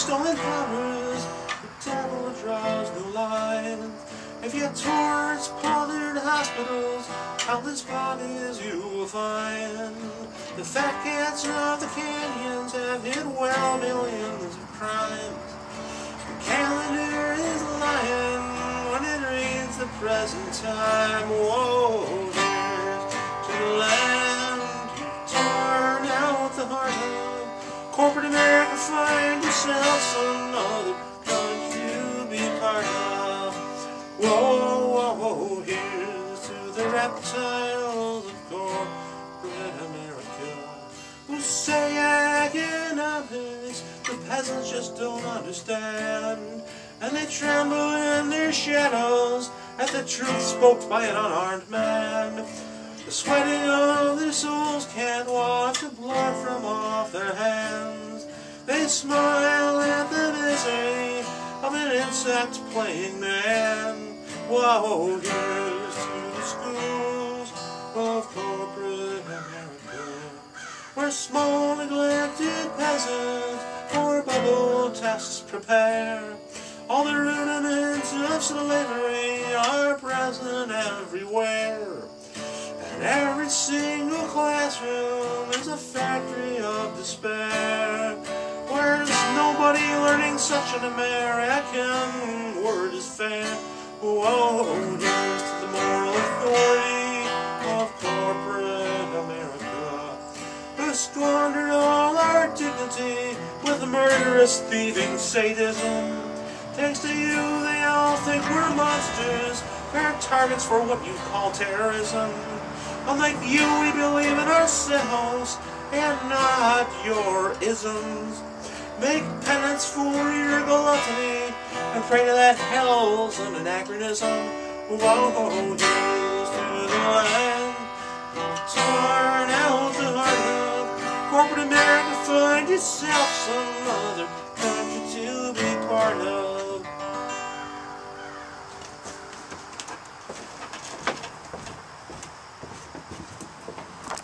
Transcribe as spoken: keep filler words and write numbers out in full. stolen flowers, the devil draws no lines. If you tour its polluted hospitals, countless bodies you will find. The fat cats of the canyons have hid well millions of crimes. The calendar is lying when it reads the present time. Woe, here's to the land you've torn out the heart of. Corporate America, find yourselves another country to be part of. Whoa, whoa, whoa, here's to the reptiles of corporate America, who say economics the peasants just don't understand, and they tremble in their shadows at the truth spoke by an unarmed man. The sweating of their souls can't wash the blood from off their hands. They smile at the misery of an insect playing man. Whoa, here's to the schools of corporate America, where small neglected peasants for bubble tests prepare. All the rudiments of slavery are present everywhere, and every single classroom is a factory of despair. Where's nobody learning such an American word is fair? Whoa, here's to the moral authority of corporate America, who squandered all our dignity with murderous, thieving sadism. Thanks to you, they all think we're monsters, we're targets for what you call terrorism. Unlike you, we believe in ourselves and not your isms. Make penance for your gluttony and pray to that hell's an anachronism. Whoa, here's to the land torn out the heart of corporate America, find yourself some other country to be part of.